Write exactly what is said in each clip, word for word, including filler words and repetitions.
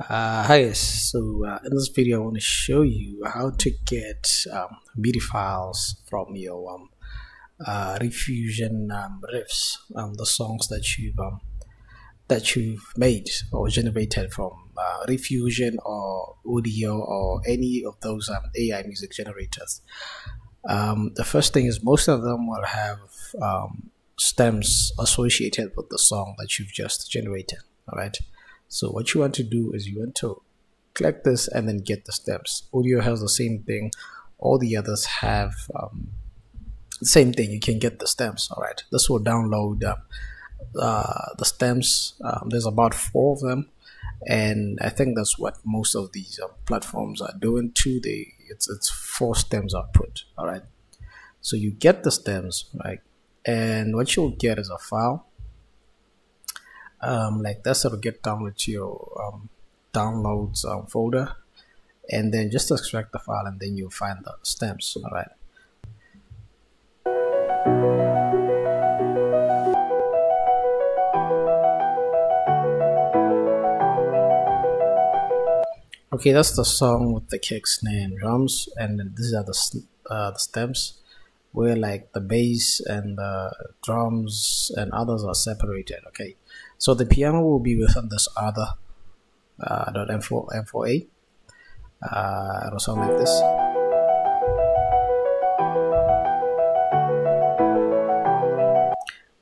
Uh, hi, so uh, in this video I want to show you how to get um, MIDI files from your um, uh, Riffusion um, riffs, um, the songs that you've um, that you've made or generated from uh, Riffusion or Audio or any of those um, A I music generators. Um, the first thing is most of them will have um, stems associated with the song that you've just generated. All right. So what you want to do is you want to click this and then get the stems. Audio has the same thing. All the others have um, the same thing. You can get the stems. All right. This will download um, uh, the stems. Um, there's about four of them. And I think that's what most of these uh, platforms are doing too. They, it's, it's four stems output. All right. So you get the stems, right? And what you'll get is a file. Um, like this, it'll get downloaded to your um, downloads um, folder, and then just extract the file, and then you'll find the stems. All right. Okay, that's the song with the kick, snare, and drums, and then these are the uh, the stems, where like the bass and the drums and others are separated. Okay. So the piano will be within this other uh, .m four, m four a. Uh, it'll sound like this.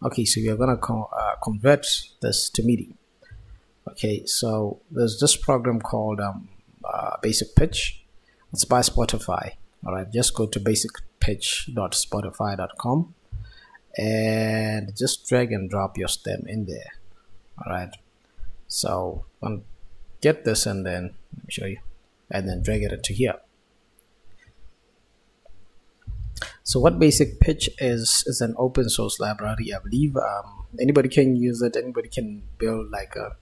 Okay, so we are gonna co uh, convert this to MIDI. Okay, so there's this program called um, uh, Basic Pitch. It's by Spotify. All right, just go to basic pitch dot spotify dot com and just drag and drop your stem in there. All right, so I'm gonna get this and then let me show you, and then drag it into here. So what Basic Pitch is is an open source library, I believe. Um, anybody can use it. Anybody can build like a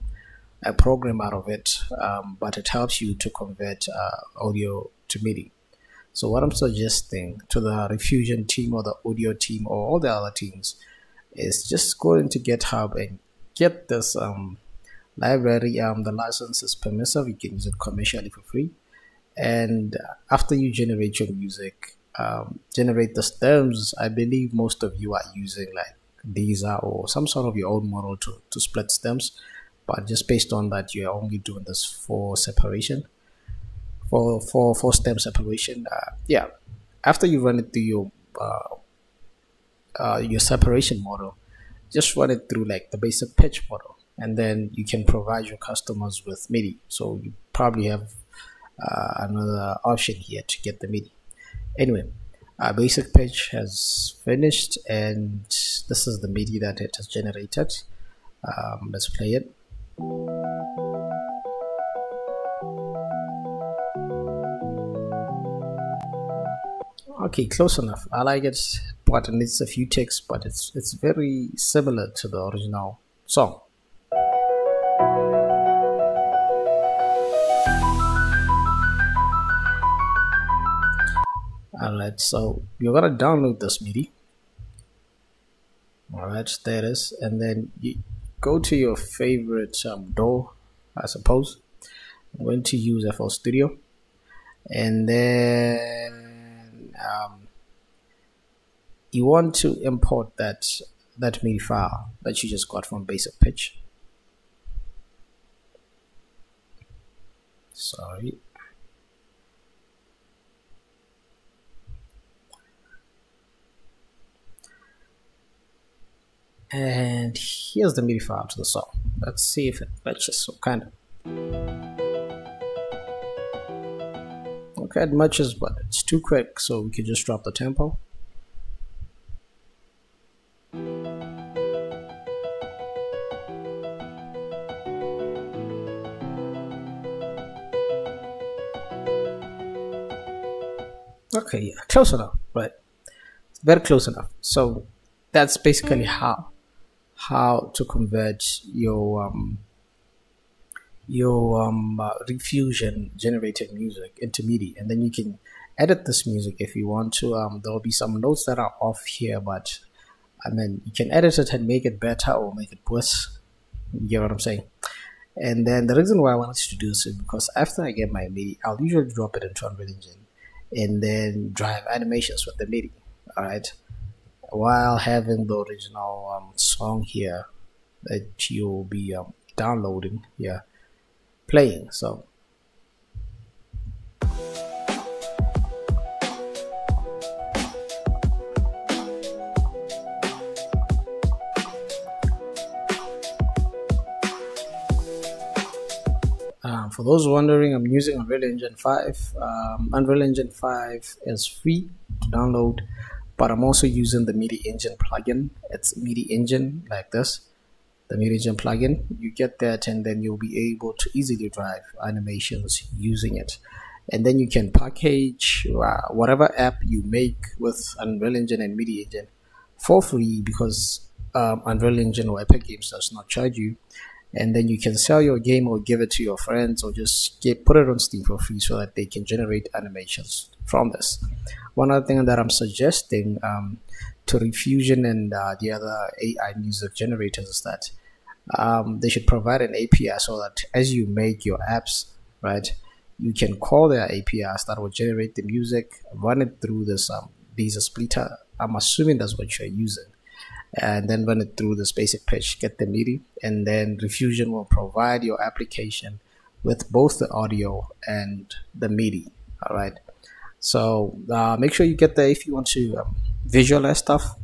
a program out of it. Um, but it helps you to convert uh, audio to MIDI. So what I'm suggesting to the Riffusion team or the Audio team or all the other teams is just go into GitHub and get this um, library. Um, the license is permissive. You can use it commercially for free. And after you generate your music, um, generate the stems. I believe most of you are using like Deezer or some sort of your own model to, to split stems. But just based on that, you're only doing this for separation, for, for, for stem separation. Uh, yeah. After you run it through your, uh, uh, your separation model, just run it through like the Basic Pitch model, and then you can provide your customers with MIDI. So you probably have uh, another option here to get the MIDI. Anyway, our Basic Pitch has finished, and this is the MIDI that it has generated. Um, let's play it. Okay, close enough. I like it, but it needs a few ticks, but it's it's very similar to the original song. Alright, so you're gonna download this MIDI. Alright, there it is, and then you go to your favorite um, D A W, I suppose. I'm going to use F L Studio, and then Um, you want to import that that MIDI file that you just got from Basic Pitch. Sorry. And here's the MIDI file to the song. Let's see if it matches some kind of. Okay, it matches, but it's too quick, so we can just drop the tempo. Okay, yeah, close enough, right? Very close enough. So that's basically how how to convert your um, your um, uh, Riffusion generated music into MIDI, and then you can edit this music if you want to. Um, there will be some notes that are off here, but I mean, you can edit it and make it better or make it worse. You get what I'm saying? And then the reason why I wanted to do this is because after I get my MIDI, I'll usually drop it into Unreal Engine and then drive animations with the MIDI, all right, while having the original um, song here that you'll be um, downloading, yeah, playing. So Um, for those wondering, I'm using Unreal Engine five. Um, Unreal Engine five is free to download, but I'm also using the MIDI Engine plugin. It's MIDI Engine like this, the MIDI Engine plugin. You get that, and then you'll be able to easily drive animations using it. And then you can package uh, whatever app you make with Unreal Engine and MIDI Engine for free, because um, Unreal Engine or Epic Games does not charge you. And then you can sell your game or give it to your friends, or just get, put it on Steam for free so that they can generate animations from this. One other thing that I'm suggesting um, to Riffusion and uh, the other A I music generators is that um, they should provide an A P I so that as you make your apps, right, you can call their A P Is that will generate the music, run it through this um, Deezer splitter. I'm assuming that's what you're using. And then run it through this basic pitch, get the MIDI, and then Riffusion will provide your application with both the audio and the MIDI. All right. So uh, make sure you get the, if you want to um, visualize stuff,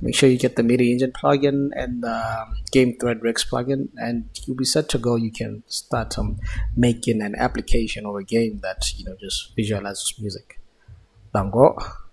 make sure you get the MIDI Engine plugin and uh, Game Thread Rigs plugin, and you'll be set to go. You can start um, making an application or a game that, you know, just visualizes music. Dango.